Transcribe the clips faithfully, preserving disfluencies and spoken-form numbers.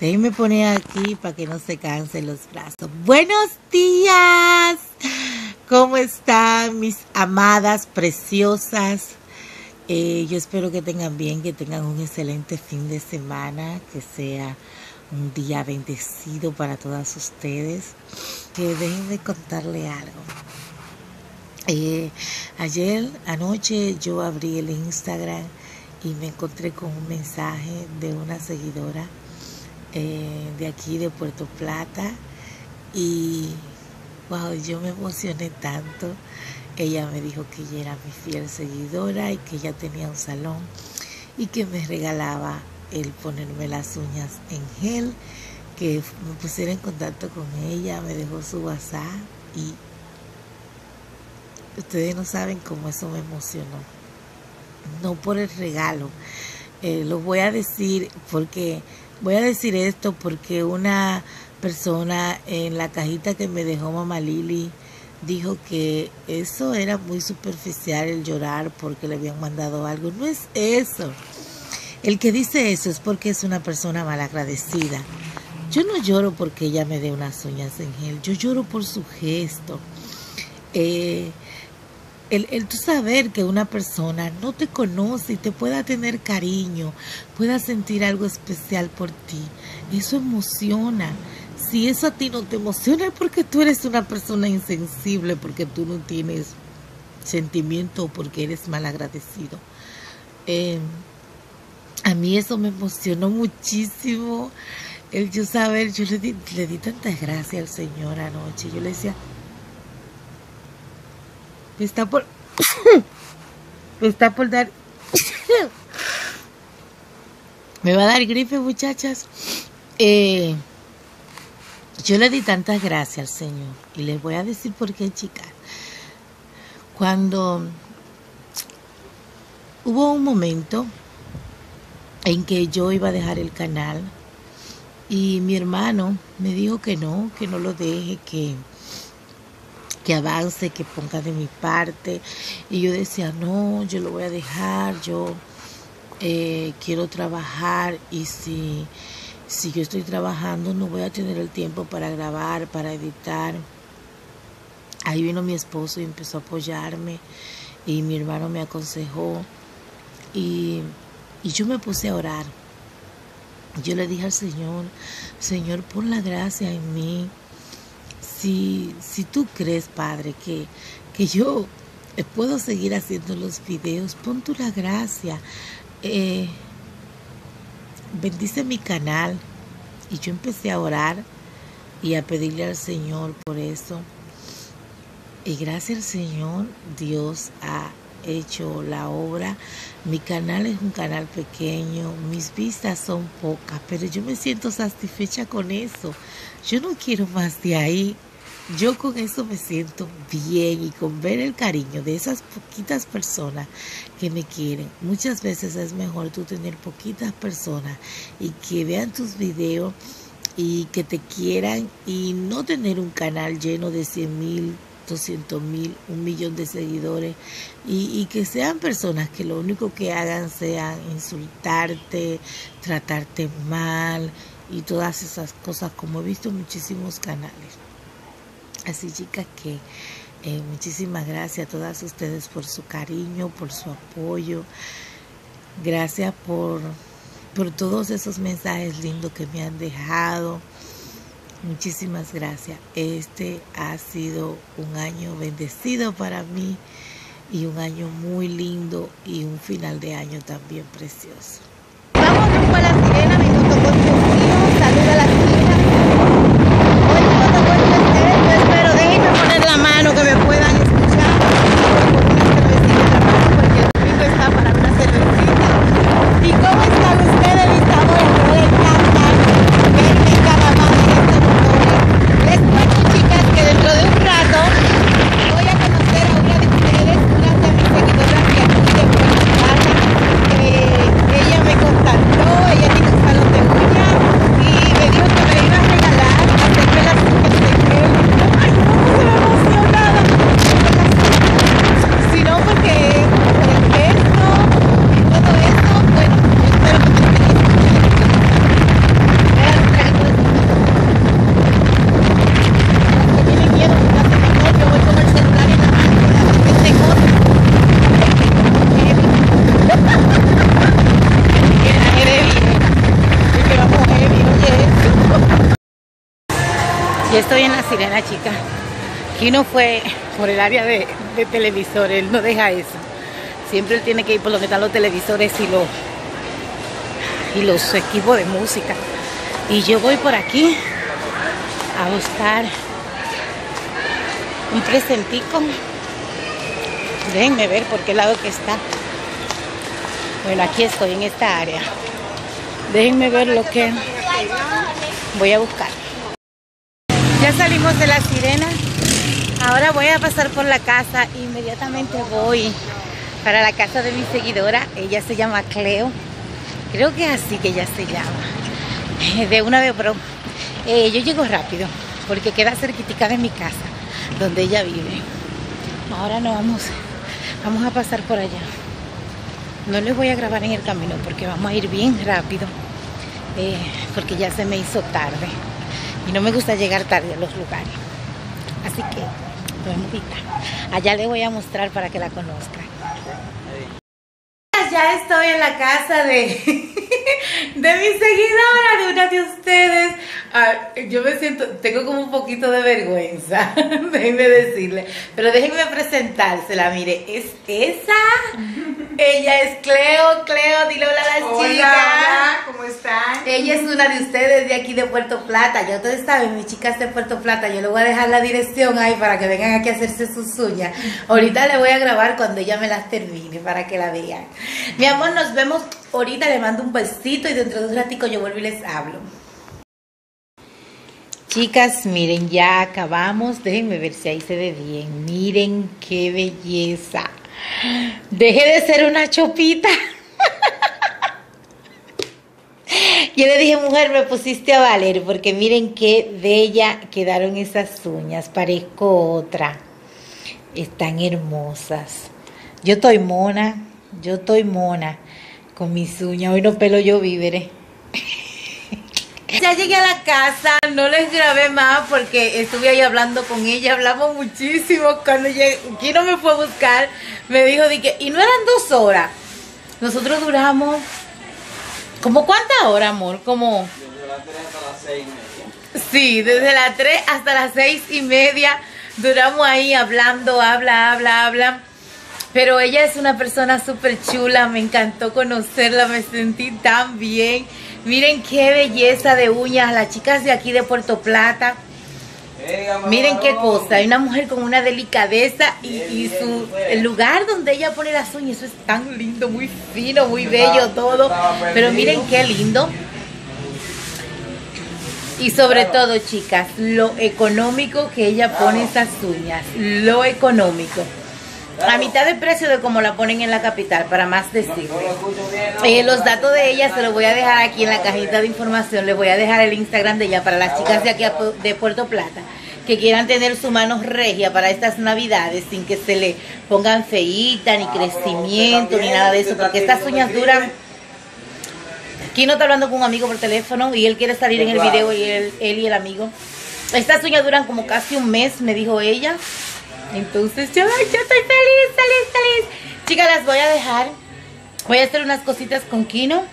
Déjenme poner aquí para que no se cansen los brazos. ¡Buenos días! ¿Cómo están mis amadas, preciosas? Eh, yo espero que tengan bien, que tengan un excelente fin de semana, que sea un día bendecido para todas ustedes. Que déjenme contarle algo. Eh, ayer, anoche, yo abrí el Instagram y me encontré con un mensaje de una seguidora Eh, de aquí de Puerto Plata, y wow, yo me emocioné tanto. Ella me dijo que ella era mi fiel seguidora y que ella tenía un salón y que me regalaba el ponerme las uñas en gel, que me pusiera en contacto con ella. Me dejó su WhatsApp y ustedes no saben cómo eso me emocionó, no por el regalo. Eh, lo voy a decir porque Voy a decir esto porque una persona en la cajita que me dejó Mamá Lili dijo que eso era muy superficial, el llorar porque le habían mandado algo. No es eso. El que dice eso es porque es una persona malagradecida. Yo no lloro porque ella me dé unas uñas en gel. Yo lloro por su gesto. Eh, El, el tú saber que una persona no te conoce y te pueda tener cariño, pueda sentir algo especial por ti, eso emociona. Si eso a ti no te emociona es porque tú eres una persona insensible, porque tú no tienes sentimiento o porque eres malagradecido. Eh, a mí eso me emocionó muchísimo. El yo saber, yo le di, le di tantas gracias al Señor anoche. Yo le decía... Me está por... Me está por dar... Me va a dar gripe, muchachas. Eh, yo le di tantas gracias al Señor. Y les voy a decir por qué, chicas. Cuando... Hubo un momento en que yo iba a dejar el canal. Y mi hermano me dijo que no, que no lo deje, que... que avance, que ponga de mi parte. Y yo decía, no, yo lo voy a dejar, yo eh, quiero trabajar, y si, si yo estoy trabajando no voy a tener el tiempo para grabar, para editar. Ahí vino mi esposo y empezó a apoyarme, y mi hermano me aconsejó, y, y yo me puse a orar. Yo le dije al Señor, Señor, pon la gracia en mí. Si, si tú crees, Padre, que, que yo puedo seguir haciendo los videos, pon tú la gracia. Eh, bendice mi canal. Y yo empecé a orar y a pedirle al Señor por eso. Y gracias al Señor, Dios ha hecho la obra. Mi canal es un canal pequeño, mis vistas son pocas, pero yo me siento satisfecha con eso. Yo no quiero más de ahí. Yo con eso me siento bien, y con ver el cariño de esas poquitas personas que me quieren. Muchas veces es mejor tú tener poquitas personas y que vean tus videos y que te quieran, y no tener un canal lleno de cien mil, doscientos mil, un millón de seguidores, y, y que sean personas que lo único que hagan sea insultarte, tratarte mal y todas esas cosas, como he visto en muchísimos canales. Así, chicas, que eh, muchísimas gracias a todas ustedes por su cariño, por su apoyo. Gracias por, por todos esos mensajes lindos que me han dejado. Muchísimas gracias. Este ha sido un año bendecido para mí, y un año muy lindo, y un final de año también precioso. Vamos rumbo a la sirena, minuto con Dios, saluda a la sirena. Hoy no te puedo entender, yo espero, déjenme poner la mano que me puedan escuchar. Porque el domingo está para una cervecita. ¿Y cómo están ustedes, mis amores? No les encanta, que tenga mamá de estos motores. Les cuento, chicas, que dentro de un rato voy a conocer a una de ustedes, una de mis seguidoras de aquí de Puerto Plata. Eh, ella me Yo estoy en La Sirena, chica. Quino fue por el área de, de televisores. Él no deja eso. Siempre él tiene que ir por donde están los televisores y los, y los equipos de música. Y yo voy por aquí a buscar un presentico. Déjenme ver por qué lado que está. Bueno, aquí estoy en esta área. Déjenme ver lo que voy a buscar. Ya salimos de La Sirena. Ahora voy a pasar por la casa. E inmediatamente voy para la casa de mi seguidora. Ella se llama Cleo. Creo que es así que ella se llama. De una vez, bro. Eh, yo llego rápido porque queda cerquitica de mi casa, donde ella vive. Ahora nos vamos, vamos a pasar por allá. No les voy a grabar en el camino porque vamos a ir bien rápido. Eh, porque ya se me hizo tarde. Y no me gusta llegar tarde a los lugares. Así que, buenita. Allá les voy a mostrar para que la conozcan. Ya estoy en la casa de... de mi seguidora, de una de ustedes. Ah, yo me siento, tengo como un poquito de vergüenza, déjenme decirle, pero déjenme presentársela. Mire, es esa, ella es Cleo. Cleo, dile hola a las hola, chicas. Hola, ¿cómo están? Ella es una de ustedes de aquí de Puerto Plata. Ya ustedes saben, mis chicas de Puerto Plata, yo les voy a dejar la dirección ahí para que vengan aquí a hacerse sus uñas. Ahorita les voy a grabar cuando ella me las termine para que la vean. Mi amor, nos vemos ahorita, le mando un besito y dentro de un ratico yo vuelvo y les hablo. Chicas, miren, ya acabamos. Déjenme ver si ahí se ve bien. Miren qué belleza. Dejé de ser una chopita. Yo le dije, mujer, me pusiste a valer, porque miren qué bella quedaron esas uñas. Parezco otra. Están hermosas. Yo estoy mona. Yo estoy mona. Con mis uñas, hoy no pelo yo víveres. Ya llegué a la casa, no les grabé más porque estuve ahí hablando con ella, hablamos muchísimo. Cuando llegué, Quino me fue a buscar, me dijo, dije, y no eran dos horas. Nosotros duramos, ¿como cuántas horas, amor? Como... desde las tres hasta las seis y media. Sí, desde las tres hasta las seis y media duramos ahí hablando, habla, habla, habla. Pero ella es una persona súper chula, me encantó conocerla, me sentí tan bien. Miren qué belleza de uñas, las chicas de aquí de Puerto Plata. Miren qué cosa, hay una mujer con una delicadeza y, y su, el lugar donde ella pone las uñas, eso es tan lindo, muy fino, muy bello todo. Pero miren qué lindo. Y sobre todo, chicas, lo económico que ella pone esas uñas, lo económico. A mitad de precio de como la ponen en la capital, para más decirles. Eh, los datos de ella se los voy a dejar aquí en la cajita de información. Les voy a dejar el Instagram de ella para las chicas de aquí de Puerto Plata que quieran tener su mano regia para estas navidades sin que se le pongan feíta, ni crecimiento, ni nada de eso. Porque estas uñas duran... Quino está hablando con un amigo por teléfono y él quiere salir en el video y él, él y el amigo. Estas uñas duran como casi un mes, me dijo ella. Entonces yo, yo estoy feliz, feliz, feliz. Chicas, las voy a dejar. Voy a hacer unas cositas con Quino.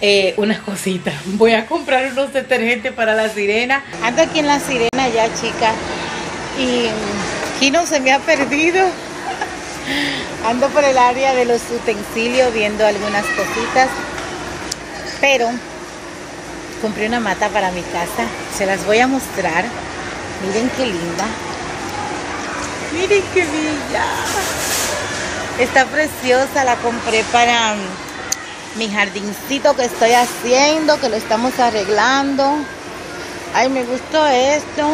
Eh, unas cositas. Voy a comprar unos detergentes para La Sirena. Ando aquí en La Sirena ya, chicas. Y Quino se me ha perdido. Ando por el área de los utensilios viendo algunas cositas. Pero compré una mata para mi casa. Se las voy a mostrar. Miren qué linda. Miren qué bella. Está preciosa, la compré para mi jardincito que estoy haciendo, que lo estamos arreglando. Ay, me gustó esto.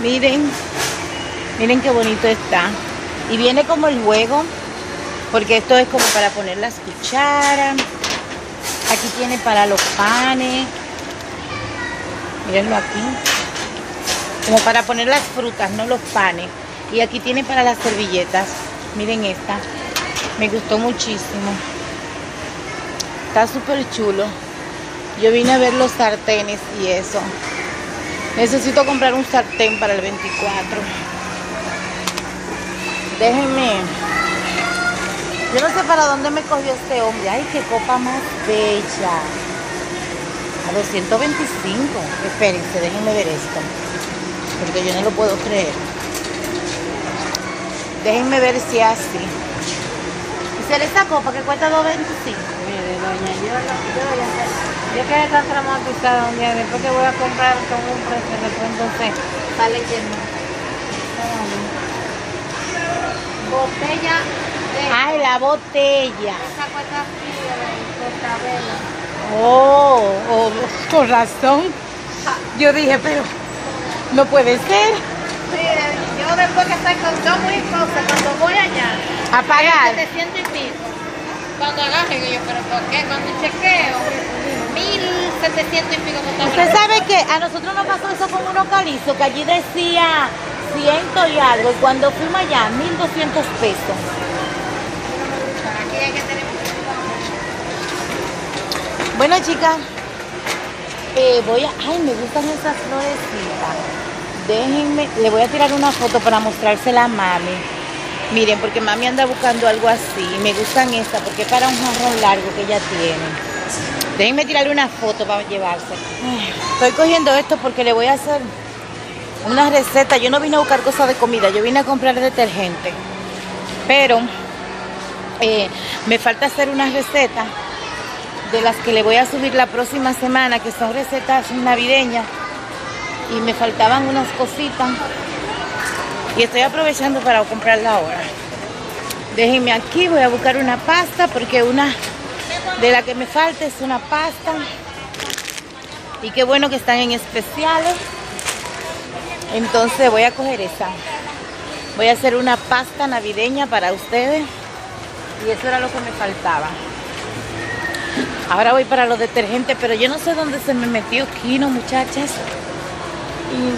Miren, miren qué bonito está. Y viene como el juego, porque esto es como para poner las cucharas. Aquí tiene para los panes. Mírenlo aquí. Como para poner las frutas, no los panes. Y aquí tiene para las servilletas. Miren esta. Me gustó muchísimo. Está súper chulo. Yo vine a ver los sartenes y eso. Necesito comprar un sartén para el veinticuatro. Déjenme. Yo no sé para dónde me cogió este hombre. Ay, qué copa más bella. A doscientos veinticinco. Espérense, déjenme ver esto. porque yo no lo puedo creer. Déjenme ver si es así. Y se le esa copa que cuesta dos veinticinco. Mire, doña, yo no, yo voy a hacer. Yo quedé tan traumatizada un día, después que voy a comprar con un precio, después entonces sale lleno. Botella de... Ay, la botella. Esa cuesta fría, la vela. Oh, oh, con razón. Yo dije, pero no puede ser. Mire, yo después que estoy con dos mil cosas, cuando voy allá, a pagar setecientos y pico. Cuando agarren ellos, pero ¿por qué? Cuando chequeo, mil setecientos y pico. Usted sabe que a nosotros nos pasó eso con un localizo, que allí decía ciento y algo, y cuando fuimos allá, mil doscientos pesos. Aquí hay que tener... Bueno, chicas, eh, voy a... Ay, me gustan esas florecitas. Déjenme, le voy a tirar una foto para mostrársela a mami. Miren, porque mami anda buscando algo así. Me gustan estas porque es para un jarrón largo que ella tiene. Déjenme tirarle una foto para llevársela. Estoy cogiendo esto porque le voy a hacer una receta. Yo no vine a buscar cosas de comida, yo vine a comprar detergente. Pero eh, me falta hacer unas recetas de las que le voy a subir la próxima semana, que son recetas navideñas. Y me faltaban unas cositas. Y estoy aprovechando para comprarla ahora. Déjenme aquí, voy a buscar una pasta, porque una de las que me falta es una pasta. Y qué bueno que están en especiales. Entonces voy a coger esa. Voy a hacer una pasta navideña para ustedes. Y eso era lo que me faltaba. Ahora voy para los detergentes, pero yo no sé dónde se me metió Quino, muchachas. Y...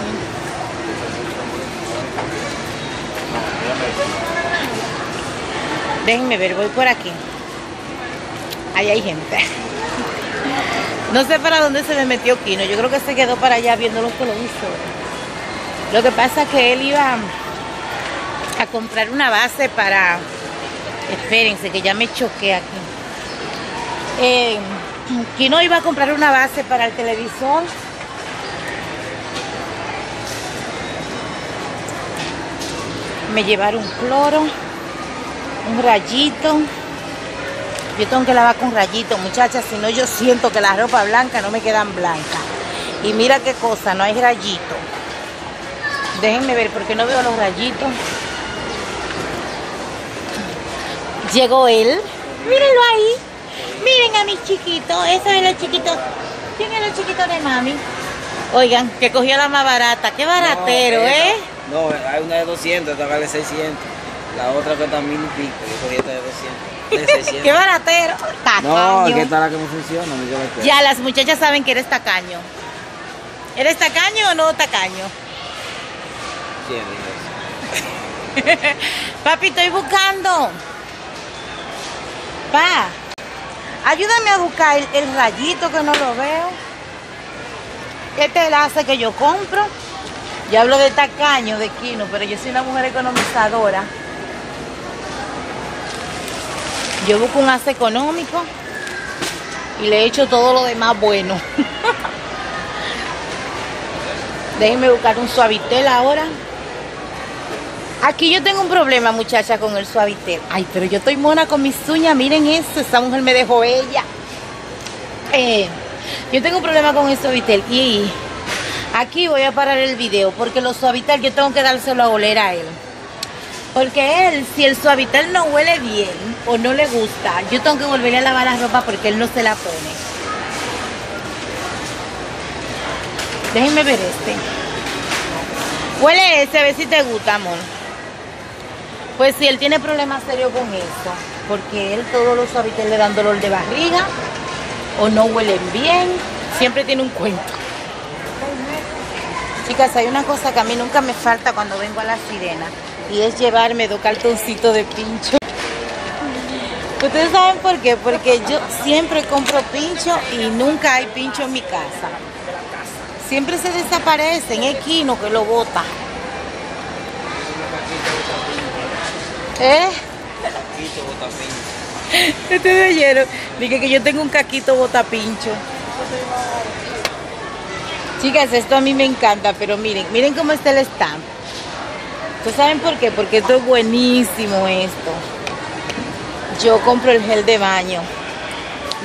Déjenme ver, voy por aquí. Ahí hay gente. No sé para dónde se me metió Quino. Yo creo que se quedó para allá viendo los televisores. Lo que pasa es que él iba a comprar una base para... Espérense, que ya me choqué aquí. Eh, Quino iba a comprar una base para el televisor. Me llevaron cloro, un rayito. Yo tengo que lavar con rayito, muchachas, si no yo siento que la ropa blanca no me quedan blancas. Y mira qué cosa, no hay rayito. Déjenme ver, porque no veo los rayitos. Llegó él. Mírenlo ahí. Miren a mis chiquitos. Eso es los chiquitos. ¿Quién es los chiquitos de mami? Oigan, que cogió la más barata. Qué baratero, no, ¿eh? No, hay una de doscientos, otra vale seiscientos. La otra cuesta mil y pico. Yo cogí esta de doscientos. De seiscientos. Qué baratero. Tacaño. No, que esta es la que no funciona. No, ya, las muchachas saben que eres tacaño. ¿Eres tacaño o no tacaño? Papi, estoy buscando. Pa, ayúdame a buscar el, el rayito que no lo veo. Este es el enlace que yo compro. Yo hablo de tacaño, de Quino, pero yo soy una mujer economizadora. Yo busco un enlace económico y le echo todo lo demás bueno. Déjenme buscar un suavitel ahora. Aquí yo tengo un problema, muchacha, con el suavitel. Ay, pero yo estoy mona con mis uñas. Miren eso, esta mujer me dejó ella. Eh, yo tengo un problema con el suavitel. Y aquí voy a parar el video, porque los suavitel yo tengo que dárselo a oler a él. Porque él, si el suavitel no huele bien o no le gusta, yo tengo que volver a lavar la ropa porque él no se la pone. Déjenme ver este. Huele ese, a ver si te gusta, amor. Pues sí, él tiene problemas serios con eso, porque él todos los suaviteles le dan dolor de barriga, o no huelen bien, siempre tiene un cuento. Chicas, hay una cosa que a mí nunca me falta cuando vengo a la sirena, y es llevarme dos cartoncitos de pincho. ¿Ustedes saben por qué? Porque yo siempre compro pincho y nunca hay pincho en mi casa. Siempre se desaparecen, es Quino que lo bota. ¿Eh? Caquito botapincho. Ustedes oyeron. Dije que yo tengo un caquito botapincho. Chicas, esto a mí me encanta, pero miren, miren cómo está el stand. ¿Ustedes saben por qué? Porque esto es buenísimo esto. Yo compro el gel de baño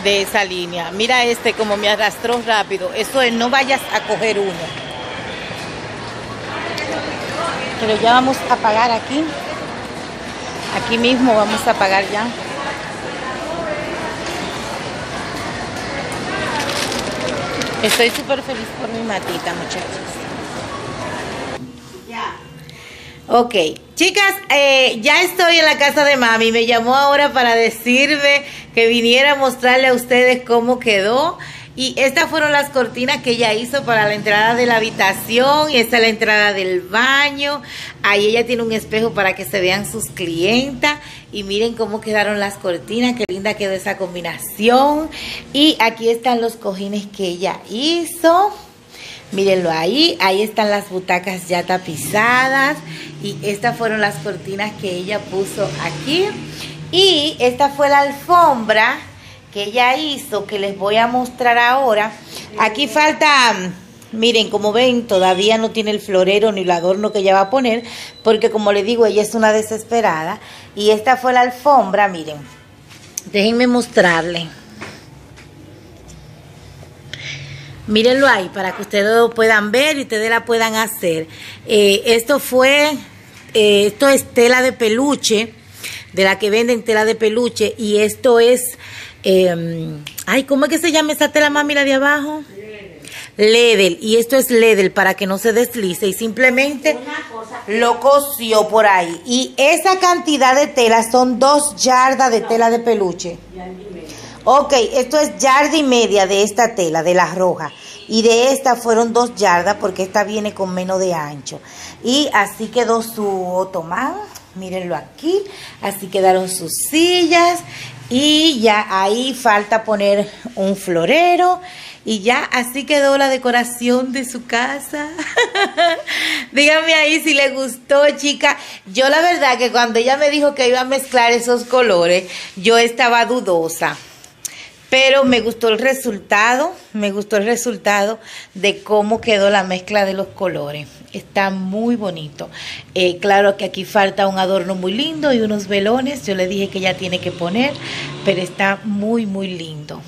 de esa línea. Mira este como me arrastró rápido. Eso es, no vayas a coger uno. Pero ya vamos a pagar aquí. Aquí mismo vamos a pagar ya. Estoy súper feliz por mi matita, muchachos. Ok, chicas, eh, ya estoy en la casa de mami. Me llamó ahora para decirme que viniera a mostrarle a ustedes cómo quedó. Y estas fueron las cortinas que ella hizo para la entrada de la habitación. Y esta es la entrada del baño. Ahí ella tiene un espejo para que se vean sus clientas. Y miren cómo quedaron las cortinas. Qué linda quedó esa combinación. Y aquí están los cojines que ella hizo. Mírenlo ahí. Ahí están las butacas ya tapizadas. Y estas fueron las cortinas que ella puso aquí. Y esta fue la alfombra que ella hizo, que les voy a mostrar ahora. Aquí falta, miren, como ven, todavía no tiene el florero ni el adorno que ella va a poner, porque como les digo, ella es una desesperada. Y esta fue la alfombra, miren, déjenme mostrarle. Mírenlo ahí, para que ustedes lo puedan ver y ustedes la puedan hacer. Eh, esto fue, eh, esto es tela de peluche, de la que venden tela de peluche, y esto es... Eh, ay, ¿cómo es que se llama esa tela, mami, la de abajo? Ledel. Y esto es ledel para que no se deslice. Y simplemente lo cosió por ahí. Y esa cantidad de tela son dos yardas de tela de peluche. Ok, esto es yarda y media de esta tela, de la roja. Y de esta fueron dos yardas porque esta viene con menos de ancho. Y así quedó su otomán. Mírenlo aquí. Así quedaron sus sillas. Y ya ahí falta poner un florero. Y ya así quedó la decoración de su casa. Díganme ahí si les gustó, chica. Yo la verdad que cuando ella me dijo que iba a mezclar esos colores, yo estaba dudosa. Pero me gustó el resultado. Me gustó el resultado de cómo quedó la mezcla de los colores. Está muy bonito. Eh, claro que aquí falta un adorno muy lindo y unos velones. Yo le dije que ella tiene que poner, pero está muy, muy lindo.